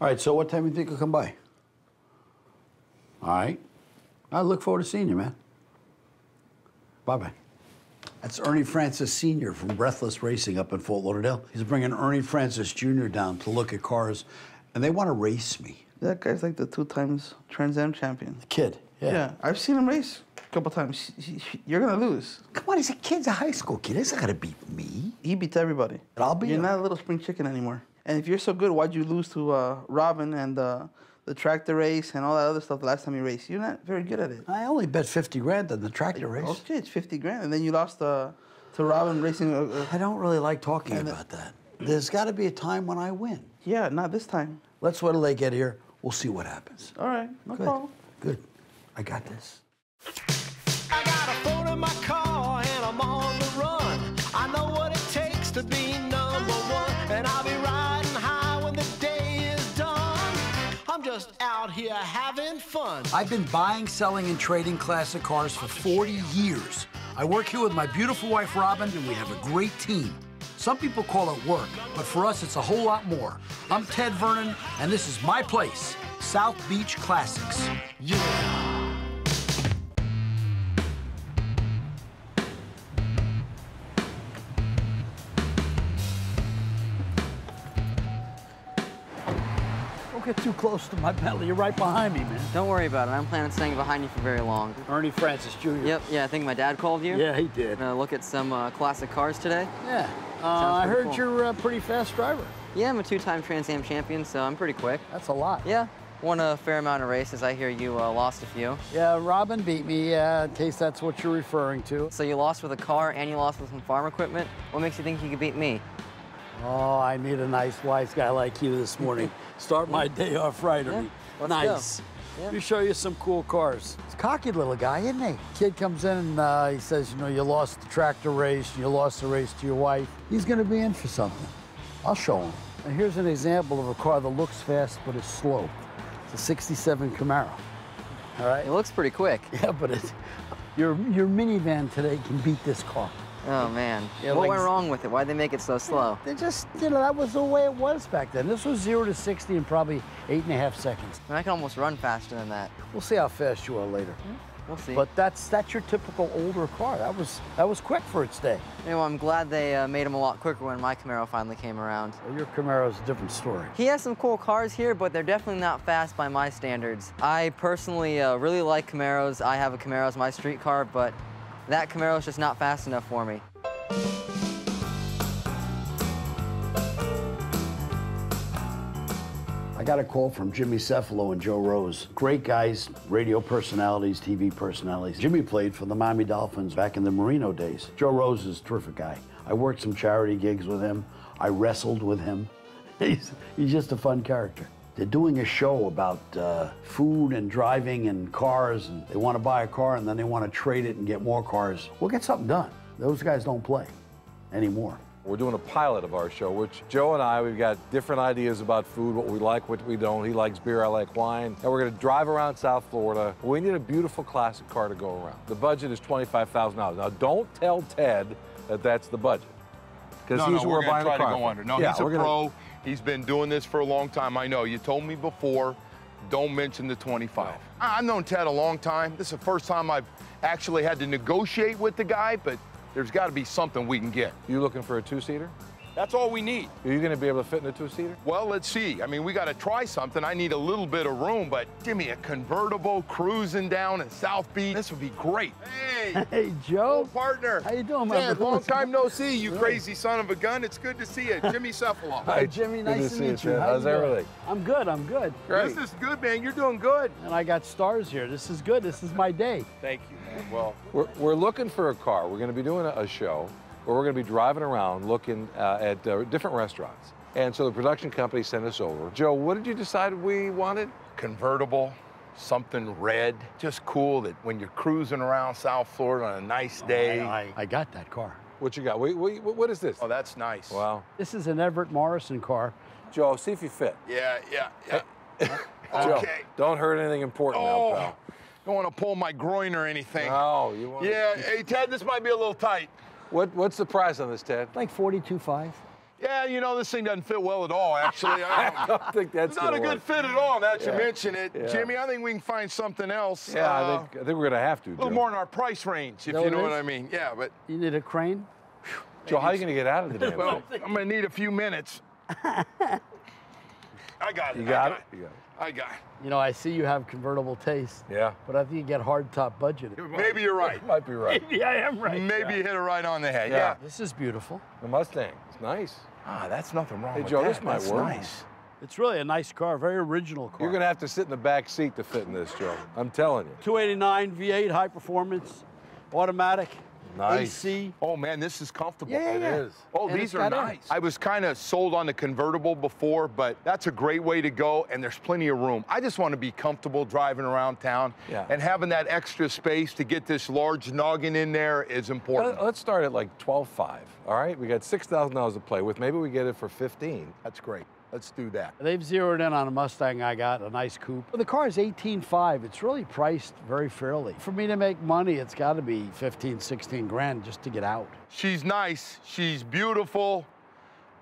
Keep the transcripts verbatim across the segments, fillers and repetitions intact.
All right, so what time do you think you'll come by? All right. I look forward to seeing you, man. Bye-bye. That's Ernie Francis Senior from Breathless Racing up in Fort Lauderdale. He's bringing Ernie Francis Junior down to look at cars, and they want to race me. That guy's like the two times Trans Am champion. The kid, yeah. Yeah, I've seen him race a couple times. You're going to lose. Come on, he's a kid, he's a high school kid. He's not going to beat me. He beats everybody. And I'll be You're him. not a little spring chicken anymore. And if you're so good, why'd you lose to uh, Robin and uh, the tractor race and all that other stuff the last time you raced? You're not very good at it. I only bet fifty grand on the tractor race. Okay, it's fifty grand. And then you lost uh, to Robin Racing. Uh, uh, I don't really like talking about the... that. There's got to be a time when I win. Yeah, not this time. Let's wait till they get here. We'll see what happens. All right, no good. problem. Good. I got this. I got a phone in my car and I'm on the run. I know what it takes to be number one, and I'll be riding high when the day is done. I'm just out here having fun. I've been buying, selling, and trading classic cars for forty years. I work here with my beautiful wife, Robin, and we have a great team. Some people call it work, but for us, it's a whole lot more. I'm Ted Vernon, and this is my place, South Beach Classics. Yeah. Don't get too close to my Bentley. You're right behind me, man. Don't worry about it. I don't plan on staying behind you for very long. Ernie Francis Junior Yep, yeah, I think my dad called you. Yeah, he did. Gonna look at some uh, classic cars today. Yeah. Uh, I heard cool. you're a pretty fast driver. Yeah, I'm a two-time Trans Am champion, so I'm pretty quick. That's a lot. Yeah, won a fair amount of races. I hear you uh, lost a few. Yeah, Robin beat me, uh, in case that's what you're referring to. So you lost with a car and you lost with some farm equipment. What makes you think you could beat me? Oh, I need a nice, wise guy like you this morning. Start my day off right, Ernie. Yeah, nice. Let me show you some cool cars. He's a cocky little guy, isn't he? Kid comes in and uh, he says, you know, you lost the tractor race, you lost the race to your wife. He's going to be in for something. I'll show him. And here's an example of a car that looks fast, but is slow. It's a sixty-seven Camaro, all right? It looks pretty quick. Yeah, but it's, your, your minivan today can beat this car. Oh, man. Yeah, what like, went wrong with it? Why'd they make it so slow? They just, you know, that was the way it was back then. This was zero to sixty in probably eight and a half seconds. And I can almost run faster than that. We'll see how fast you are later. We'll see. But that's that's your typical older car. That was that was quick for its day. Anyway, I'm glad they uh, made them a lot quicker when my Camaro finally came around. Well, your Camaro's a different story. He has some cool cars here, but they're definitely not fast by my standards. I personally uh, really like Camaros. I have a Camaro as my street car, but that Camaro's just not fast enough for me. I got a call from Jimmy Cefalo and Joe Rose. Great guys, radio personalities, T V personalities. Jimmy played for the Miami Dolphins back in the Marino days. Joe Rose is a terrific guy. I worked some charity gigs with him. I wrestled with him. He's, he's just a fun character. They're doing a show about uh, food and driving and cars, and they want to buy a car and then they want to trade it and get more cars. We'll get something done. Those guys don't play anymore. We're doing a pilot of our show, which Joe and I, we've got different ideas about food, what we like, what we don't. He likes beer, I like wine. And we're going to drive around South Florida. We need a beautiful classic car to go around. The budget is twenty-five thousand dollars. Now, don't tell Ted that that's the budget. Because no, he's no, we're going to try car. to go under. No, yeah, he's a gonna... pro. He's been doing this for a long time. I know, you told me before, don't mention the twenty-five. Right. I've known Ted a long time. This is the first time I've actually had to negotiate with the guy, but there's gotta be something we can get. You looking for a two-seater? That's all we need. Are you gonna be able to fit in a two-seater? Well, let's see. I mean, we gotta try something. I need a little bit of room, but give me a convertible cruising down in South Beach. This would be great. Hey! Hey, Joe. Old partner. How you doing, my man? Long time no see, you really? Crazy son of a gun. It's good to see you. Jimmy Cefalo. Hi, Jimmy. Nice good to, to meet you. you. How's everything? I'm good, I'm good. Great. This is good, man. You're doing good. And I got stars here. This is good. This is my day. Thank you, man. Well, we're, we're looking for a car. We're gonna be doing a, a show. Where we're going to be driving around looking uh, at uh, different restaurants. And so the production company sent us over. Joe, what did you decide we wanted? Convertible, something red, just cool that when you're cruising around South Florida on a nice day. Oh, I, I, I got that car. What you got? Wait, wait, what is this? Oh, that's nice. Wow. This is an Everett Morrison car. Joe, see if you fit. Yeah, yeah, yeah. Joe, okay. Don't hurt anything important oh. now, pal. Don't want to pull my groin or anything. No, you want yeah, to... Yeah, hey, Ted, this might be a little tight. What, what's the price on this, Ted? Like forty-two five. Yeah, you know, this thing doesn't fit well at all, actually. I don't, I don't think that's not a good fit at all, now that yeah. you mention it. Yeah. Jimmy, I think we can find something else. Yeah, uh, I, think, I think we're going to have to. A little Joe. more in our price range, if you know, you know what I mean. Yeah, but... You need a crane? Whew. Joe, how are you going to get out of the damn well, thing? I'm going to need a few minutes. I got it. You got, I got it? it? You got it. I got it. You know, I see you have convertible taste. Yeah. But I think you get hard top budget. Maybe you're right. You might be right. Maybe I am right. Maybe yeah. you hit it right on the head. Yeah. yeah. This is beautiful. The Mustang. It's nice. Ah, that's nothing wrong hey, with Joe, that. Hey, Joe, this might that's work. Nice. It's really a nice car, very original car. You're going to have to sit in the back seat to fit in this, Joe. I'm telling you. two eighty-nine V eight, high performance, automatic. Nice. A C. Oh, man, this is comfortable. Yeah, it yeah. is. Oh, and these are nice. Nice. I was kind of sold on the convertible before, but that's a great way to go, and there's plenty of room. I just want to be comfortable driving around town, yeah. and having that extra space to get this large noggin in there is important. Let's start at like twelve five, all right? We got six thousand dollars to play with. Maybe we get it for fifteen. That's great. Let's do that. They've zeroed in on a Mustang I got, a nice coupe. Well, the car is eighteen five. It's really priced very fairly. For me to make money, it's got to be fifteen, sixteen grand just to get out. She's nice. She's beautiful.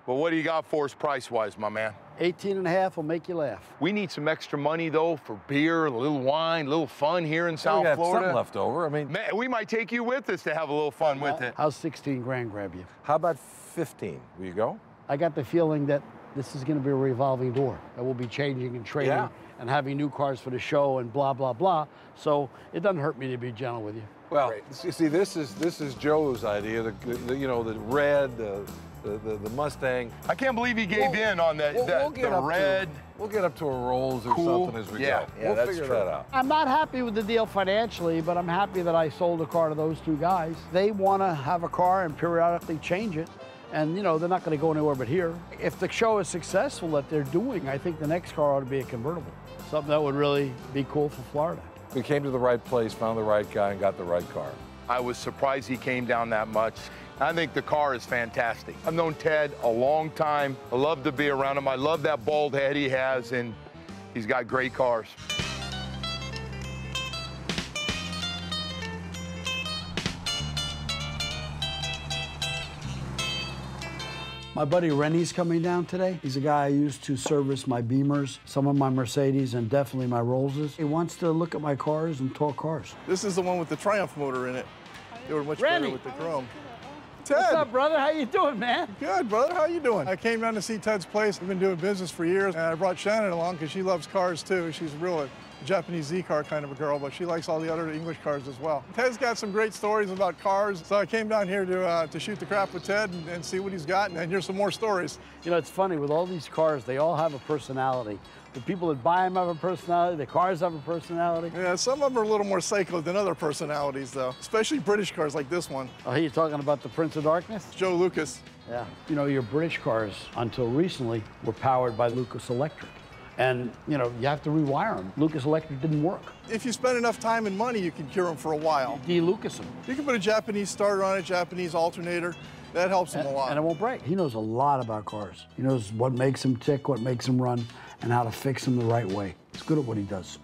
But what do you got for us price-wise, my man? eighteen and a half will make you laugh. We need some extra money, though, for beer, a little wine, a little fun here in South Florida. We got something left over. I mean, man, we might take you with us to have a little fun with it. How's sixteen grand grab you? How about fifteen? Will you go? I got the feeling that this is going to be a revolving door. That we'll be changing and trading yeah. and having new cars for the show and blah, blah, blah. So it doesn't hurt me to be gentle with you. Well, you see, this is this is Joe's idea, the, the, you know, the red, the, the, the Mustang. I can't believe he gave we'll, in on that, we'll, that we'll the red. To, we'll get up to a Rolls or cool. something as we yeah, go. Yeah, we'll that's figure true. that out. I'm not happy with the deal financially, but I'm happy that I sold a car to those two guys. They want to have a car and periodically change it. And, you know, they're not going to go anywhere but here. If the show is successful that they're doing, I think the next car ought to be a convertible. Something that would really be cool for Florida. We came to the right place, found the right guy, and got the right car. I was surprised he came down that much. I think the car is fantastic. I've known Ted a long time. I love to be around him. I love that bald head he has, and he's got great cars. My buddy Rennie's coming down today. He's a guy I used to service my Beamers, some of my Mercedes, and definitely my Rolls. He wants to look at my cars and talk cars. This is the one with the Triumph motor in it. They were much Rennie. better with the chrome. Ted. What's up, brother? How you doing, man? Good, brother. How you doing? I came down to see Ted's place. We've been doing business for years, and I brought Shannon along because she loves cars, too. She's real a Japanese Z-car kind of a girl, but she likes all the other English cars as well. Ted's got some great stories about cars, so I came down here to, uh, to shoot the crap with Ted and, and see what he's got, and, and hear some more stories. You know, it's funny. With all these cars, they all have a personality. The people that buy them have a personality. The cars have a personality. Yeah, some of them are a little more psycho than other personalities, though, especially British cars like this one. Oh, you're talking about the Prince of Darkness? Joe Lucas. Yeah. You know, your British cars, until recently, were powered by Lucas Electric. And, you know, you have to rewire them. Lucas Electric didn't work. If you spend enough time and money, you can cure them for a while. De-Lucas them. You can put a Japanese starter on it, Japanese alternator. That helps him a lot. And it won't break. He knows a lot about cars. He knows what makes them tick, what makes them run, and how to fix them the right way. He's good at what he does.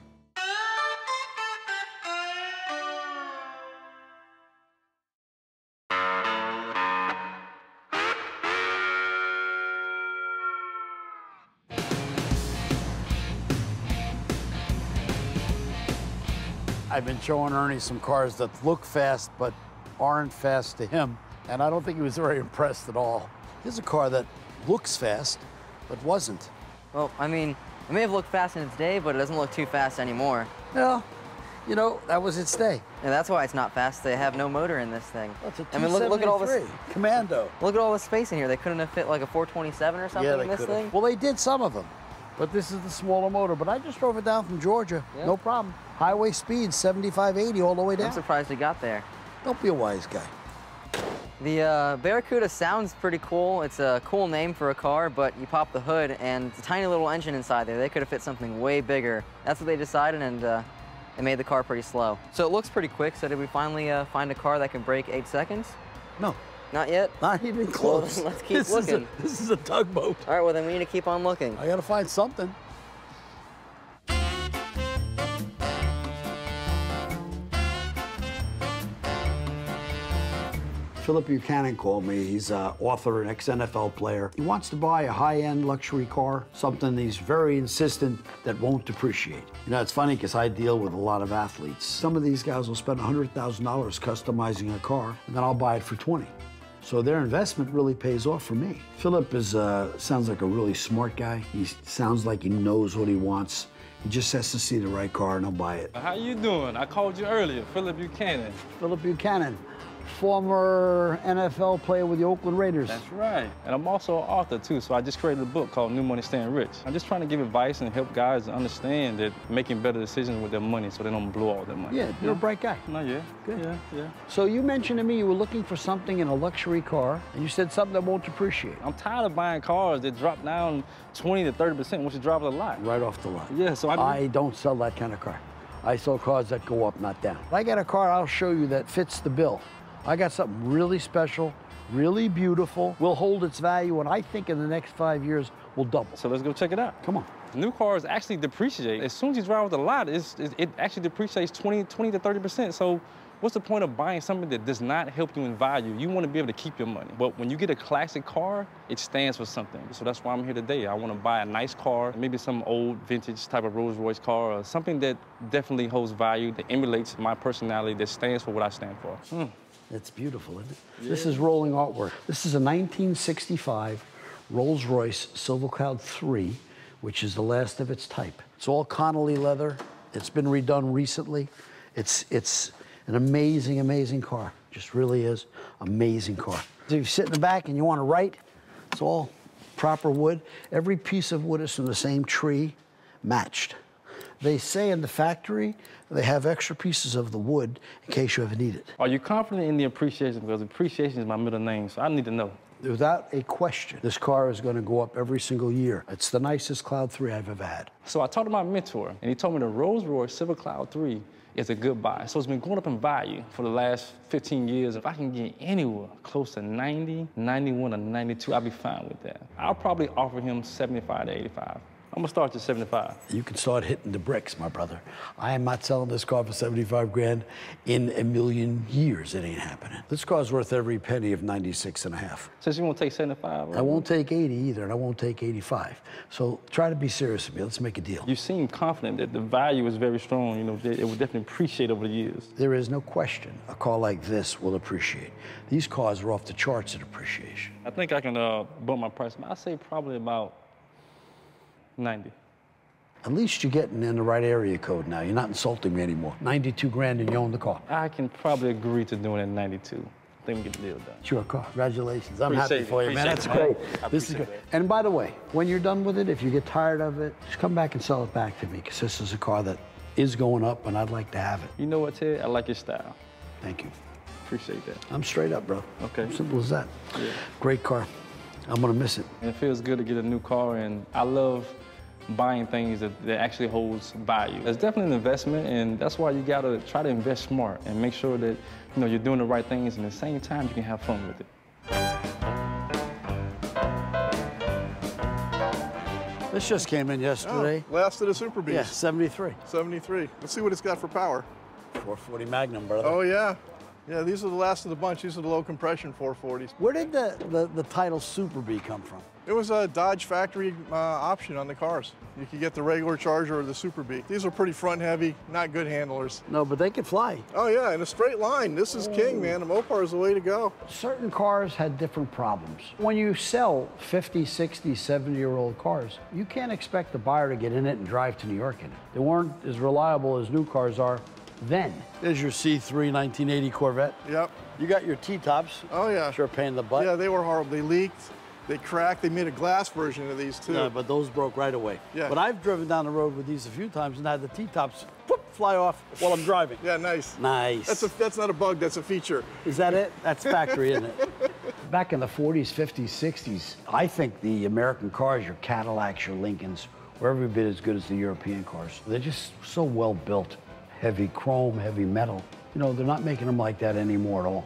I've been showing Ernie some cars that look fast but aren't fast to him, and I don't think he was very impressed at all. Here's a car that looks fast but wasn't. Well, I mean, it may have looked fast in its day, but it doesn't look too fast anymore. Well, you know, that was its day. And that's why it's not fast. They have no motor in this thing. Well, it's a I mean, look, look at all this Commando. Look at all the space in here. They couldn't have fit like a four twenty-seven or something yeah, in this could've. thing. Well, they did some of them. But this is the smaller motor. But I just drove it down from Georgia. Yep. No problem. Highway speed, seventy-five, eighty all the way down. I'm surprised it got there. Don't be a wise guy. The uh, Barracuda sounds pretty cool. It's a cool name for a car, but you pop the hood and it's a tiny little engine inside there. They could have fit something way bigger. That's what they decided, and uh, it made the car pretty slow. So it looks pretty quick. So did we finally uh, find a car that can break eight seconds? No. Not yet? Not even close. Well, let's keep this looking. Is a, this is a tugboat. All right, well, then we need to keep on looking. I got to find something. Phillip Buchanon called me. He's an author, an ex-N F L player. He wants to buy a high-end luxury car, something he's very insistent that won't depreciate. You know, it's funny because I deal with a lot of athletes. Some of these guys will spend one hundred thousand dollars customizing a car, and then I'll buy it for twenty thousand dollars. So their investment really pays off for me. Phillip is uh, sounds like a really smart guy. He sounds like he knows what he wants. He just has to see the right car and he'll buy it. How you doing? I called you earlier, Phillip Buchanon. Phillip Buchanon, former N F L player with the Oakland Raiders. That's right. And I'm also an author too, so I just created a book called New Money, Staying Rich. I'm just trying to give advice and help guys understand that making better decisions with their money so they don't blow all their money. Yeah, you're yeah. a bright guy. No, yeah. Good. Yeah, yeah. So you mentioned to me you were looking for something in a luxury car, and you said something that won't depreciate. I'm tired of buying cars that drop down twenty to thirty percent once you drive the lot. Right off the lot. Yeah, so I... I don't sell that kind of car. I sell cars that go up, not down. If I got a car I'll show you that fits the bill. I got something really special, really beautiful, will hold its value, and I think in the next five years will double. So let's go check it out. Come on. New cars actually depreciate. As soon as you drive with a lot, it's, it, it actually depreciates twenty to thirty percent. So what's the point of buying something that does not help you in value? You want to be able to keep your money. But when you get a classic car, it stands for something. So that's why I'm here today. I want to buy a nice car, maybe some old vintage type of Rolls-Royce car, or something that definitely holds value, that emulates my personality, that stands for what I stand for. Hmm. That's beautiful, isn't it? Yeah. This is rolling artwork. This is a nineteen sixty-five Rolls-Royce Silver Cloud three, which is the last of its type. It's all Connolly leather. It's been redone recently. It's, it's an amazing, amazing car. Just really is amazing car. So you sit in the back and you want to write, it's all proper wood. Every piece of wood is from the same tree, matched. They say in the factory, they have extra pieces of the wood in case you ever need it. Are you confident in the appreciation? Because appreciation is my middle name, so I need to know. Without a question, this car is going to go up every single year. It's the nicest Cloud three I've ever had. So I talked to my mentor, and he told me the Rolls-Royce Silver Cloud three is a good buy. So it's been going up in value for the last fifteen years. If I can get anywhere close to ninety, ninety-one, or ninety-two, I'll be fine with that. I'll probably offer him seventy-five to eighty-five. I'm gonna start at seventy-five. You can start hitting the bricks, my brother. I am not selling this car for seventy-five grand in a million years. It ain't happening. This car's worth every penny of ninety-six and a half. Since you won't take seventy-five, right? I won't take eighty either, and I won't take eighty-five. So try to be serious with me. Let's make a deal. You seem confident that the value is very strong. You know, it will definitely appreciate over the years. There is no question a car like this will appreciate. These cars are off the charts at appreciation. I think I can uh, bump my price. I'll say probably about ninety. At least you're getting in the right area code now. You're not insulting me anymore. ninety-two grand and you own the car. I can probably agree to doing it at ninety-two. I think we can get the deal done. It's your car. Congratulations. I'm appreciate happy for you, man. That's great. This is good. It. And by the way, when you're done with it, if you get tired of it, just come back and sell it back to me, because this is a car that is going up and I'd like to have it. You know what, Ted? I like your style. Thank you. Appreciate that. I'm straight up, bro. Okay. Simple as that. Yeah. Great car. I'm gonna miss it. It feels good to get a new car, and I love buying things that, that actually holds value. It's definitely an investment, and that's why you gotta try to invest smart and make sure that you know you're doing the right things, and at the same time you can have fun with it. This just came in yesterday. Oh, last of the Super Bee. Yeah, seventy-three. seventy-three. Let's see what it's got for power. four forty Magnum, brother. Oh yeah. Yeah, these are the last of the bunch. These are the low-compression four forties. Where did the, the, the title Super Bee come from? It was a Dodge factory uh, option on the cars. You could get the regular Charger or the Super Bee. These are pretty front-heavy, not good handlers. No, but they could fly. Oh, yeah, in a straight line. This is oh. king, man. The Mopar is the way to go. Certain cars had different problems. When you sell fifty, sixty, seventy-year-old cars, you can't expect the buyer to get in it and drive to New York in it. They weren't as reliable as new cars are then. There's your C three nineteen eighty Corvette. Yep. You got your T-tops. Oh, yeah. Sure, pain in the butt. Yeah, they were horrible. They leaked, they cracked. They made a glass version of these, too. Yeah, but those broke right away. Yeah. But I've driven down the road with these a few times and had the T-tops whoop, fly off while I'm driving. Yeah, nice. Nice. That's, a, that's not a bug, that's a feature. Is that it? That's factory, isn't it? Back in the forties, fifties, sixties, I think the American cars, your Cadillacs, your Lincolns, were every bit as good as the European cars. They're just so well built. Heavy chrome, heavy metal. You know, they're not making them like that anymore at all.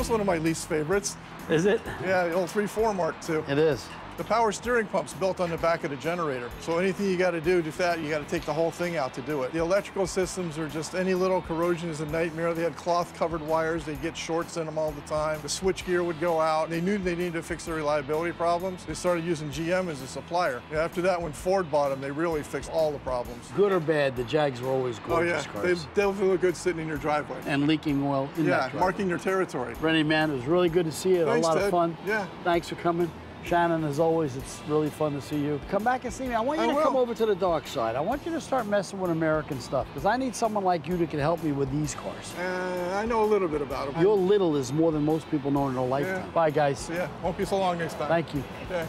There's one of my least favorites. Is it? Yeah, the old three four Mark two. It is. The power steering pump's built on the back of the generator. So anything you got to do to that, you got to take the whole thing out to do it. The electrical systems are just, any little corrosion is a nightmare. They had cloth-covered wires. They'd get shorts in them all the time. The switchgear would go out. They knew they needed to fix their reliability problems. They started using G M as a supplier. After that, when Ford bought them, they really fixed all the problems. Good or bad, the Jags were always gorgeous cars. Oh, yeah. Cars. They definitely look good sitting in your driveway. And leaking oil in yeah, that driveway. Yeah, marking your territory. Rennie, man, it was really good to see you. Thanks, a lot Ted. Of fun. Yeah. Thanks for coming. Shannon, as always, it's really fun to see you. Come back and see me. I want you I to will. Come over to the dark side. I want you to start messing with American stuff, because I need someone like you that can help me with these cars. Uh, I know a little bit about them. Your little is more than most people know in their lifetime. Yeah. Bye, guys. Yeah, won't be so long next time. Thank you. Okay.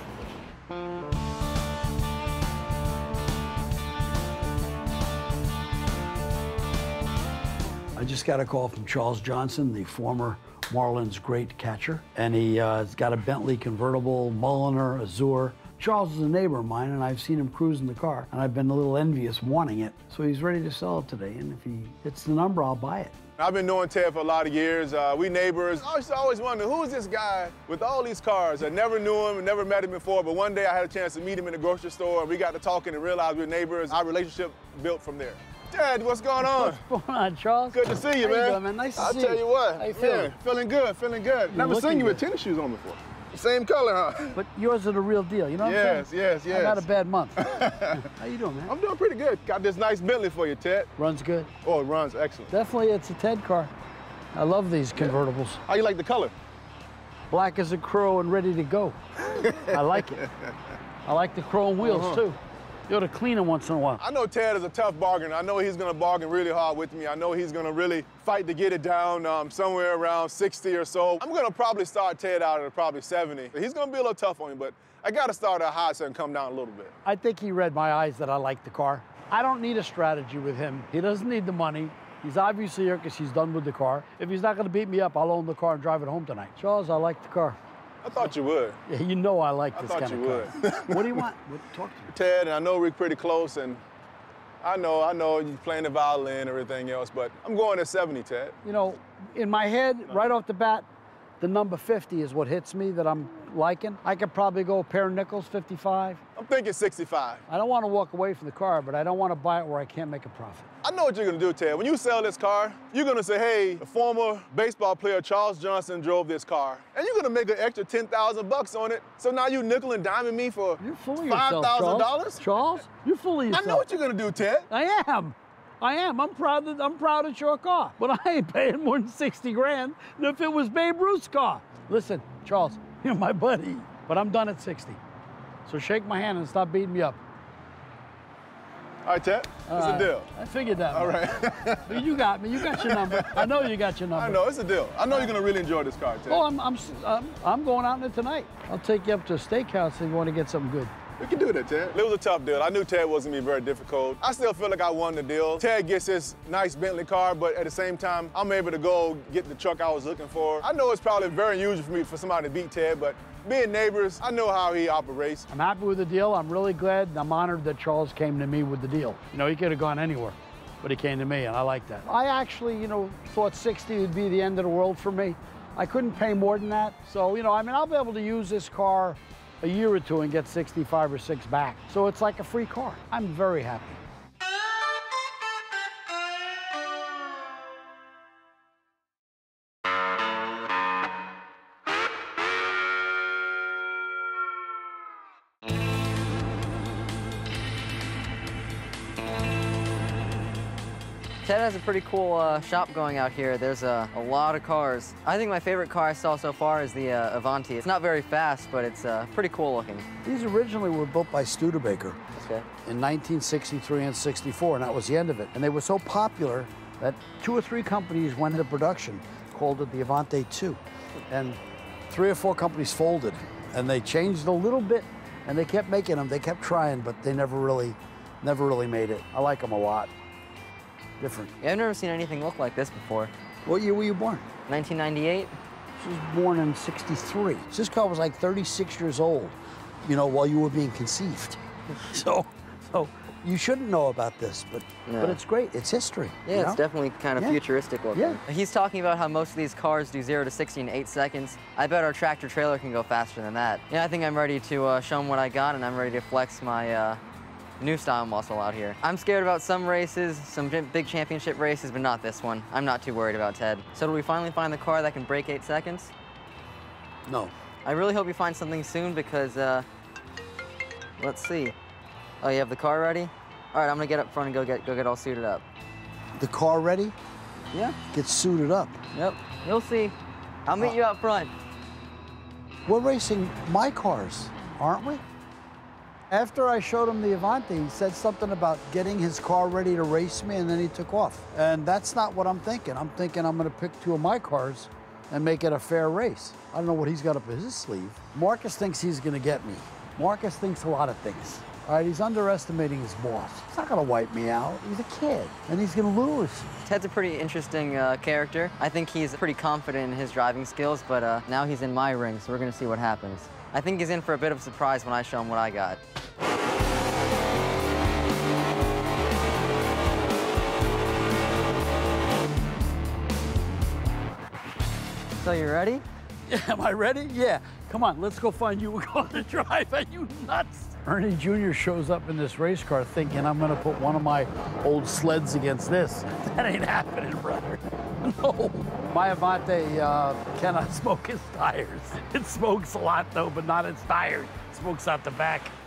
I just got a call from Charles Johnson, the former Marlins great catcher, and he, uh, he's got a Bentley convertible, Mulliner, Azure. Charles is a neighbor of mine, and I've seen him cruising the car, and I've been a little envious wanting it. So he's ready to sell it today, and if he hits the number, I'll buy it. I've been knowing Ted for a lot of years. Uh, we neighbors. I was always wondering, who is this guy with all these cars? I never knew him, never met him before, but one day I had a chance to meet him in the grocery store, and we got to talking and realized we were neighbors. Our relationship built from there. Ted, what's going on? What's going on, Charles? Good to see you, man. How you doing, man? Nice to I'll see you. I'll tell you what. How you feeling? Man, feeling good, feeling good. You're Never seen you good. With tennis shoes on before. Same color, huh? But yours are the real deal, you know what yes, I'm saying? Yes, yes, yes. I had a bad month. How you doing, man? I'm doing pretty good. Got this nice Bentley for you, Ted. Runs good. Oh, it runs excellent. Definitely, it's a Ted car. I love these convertibles. Yeah. How you like the color? Black as a crow and ready to go. I like it. I like the chrome wheels, uh-huh. too. You ought to clean him once in a while. I know Ted is a tough bargainer. I know he's going to bargain really hard with me. I know he's going to really fight to get it down um, somewhere around sixty or so. I'm going to probably start Ted out at probably seventy. He's going to be a little tough on me, but I got to start out high so I can come down a little bit. I think he read my eyes that I like the car. I don't need a strategy with him. He doesn't need the money. He's obviously here because he's done with the car. If he's not going to beat me up, I'll own the car and drive it home tonight. Charles, I like the car. I thought you would. Yeah, you know I like this I kind of car. I thought you would. What do you want? What, talk to me. Ted, and I know we're pretty close, and I know, I know you're playing the violin and everything else, but I'm going to seventy, Ted. You know, in my head, right off the bat, the number fifty is what hits me that I'm liking. I could probably go a pair of nickels, fifty-five. I'm thinking sixty-five. I don't want to walk away from the car, but I don't want to buy it where I can't make a profit. I know what you're going to do, Ted. When you sell this car, you're going to say, hey, the former baseball player Charles Johnson drove this car. And you're going to make an extra ten thousand bucks on it. So now you nickel and diming me for five thousand dollars? Charles, you're fooling yourself. I know what you're going to do, Ted. I am. I am. I'm proud that I'm proud it's your car. But I ain't paying more than sixty grand than if it was Babe Ruth's car. Listen, Charles, you're my buddy, but I'm done at sixty. So shake my hand and stop beating me up. All right, Ted, what's the deal? I figured that. All right. But you got me. You got your number. I know you got your number. I know. It's a deal. I know you're going to really enjoy this car, Ted. Oh, I'm, I'm, I'm, I'm going out in it tonight. I'll take you up to a steakhouse if you want to get something good. We can do that, Ted. It was a tough deal. I knew Ted wasn't going to be very difficult. I still feel like I won the deal. Ted gets this nice Bentley car, but at the same time, I'm able to go get the truck I was looking for. I know it's probably very unusual for me for somebody to beat Ted, but being neighbors, I know how he operates. I'm happy with the deal. I'm really glad. I'm honored that Charles came to me with the deal. You know, he could have gone anywhere, but he came to me, and I like that. I actually, you know, thought sixty would be the end of the world for me. I couldn't pay more than that. So, you know, I mean, I'll be able to use this car a year or two and get sixty-five or six back. So it's like a free car. I'm very happy. Ted has a pretty cool uh, shop going out here. There's uh, a lot of cars. I think my favorite car I saw so far is the uh, Avanti. It's not very fast, but it's uh, pretty cool looking. These originally were built by Studebaker okay. in nineteen sixty-three and sixty-four, and that was the end of it. And they were so popular that two or three companies went into production, called it the Avanti two. And three or four companies folded, and they changed a little bit, and they kept making them. They kept trying, but they never really, never really made it. I like them a lot. Different. Yeah, I've never seen anything look like this before. What year were you born? nineteen ninety-eight. She was born in sixty-three. This car was like thirty-six years old, you know, while you were being conceived. so, so you shouldn't know about this, but no. but it's great. It's history. Yeah, it's know? definitely kind of yeah. futuristic looking. Yeah. He's talking about how most of these cars do zero to sixty in eight seconds. I bet our tractor trailer can go faster than that. Yeah, I think I'm ready to uh, show him what I got, and I'm ready to flex my uh, new style muscle out here. I'm scared about some races, some big championship races, but not this one. I'm not too worried about Ted. So do we finally find the car that can break eight seconds? No. I really hope you find something soon because, uh, let's see. Oh, you have the car ready? All right, I'm gonna get up front and go get go get all suited up. The car ready? Yeah. Get suited up. Yep. You'll see. I'll meet uh, you out front. We're racing my cars, aren't we? After I showed him the Avanti, he said something about getting his car ready to race me, and then he took off. And that's not what I'm thinking. I'm thinking I'm gonna pick two of my cars and make it a fair race. I don't know what he's got up his sleeve. Marcus thinks he's gonna get me. Marcus thinks a lot of things. All right, he's underestimating his boss. He's not gonna wipe me out. He's a kid, and he's gonna lose. Ted's a pretty interesting uh, character. I think he's pretty confident in his driving skills, but uh, now he's in my ring, so we're gonna see what happens. I think he's in for a bit of a surprise when I show him what I got. So you ready? Yeah, am I ready? Yeah. Come on, let's go find you a car to drive. Are you nuts? Ernie Junior shows up in this race car thinking I'm gonna put one of my old sleds against this. That ain't happening, brother. No. My Avante uh, cannot smoke its tires. It smokes a lot though, but not its tires. It smokes out the back.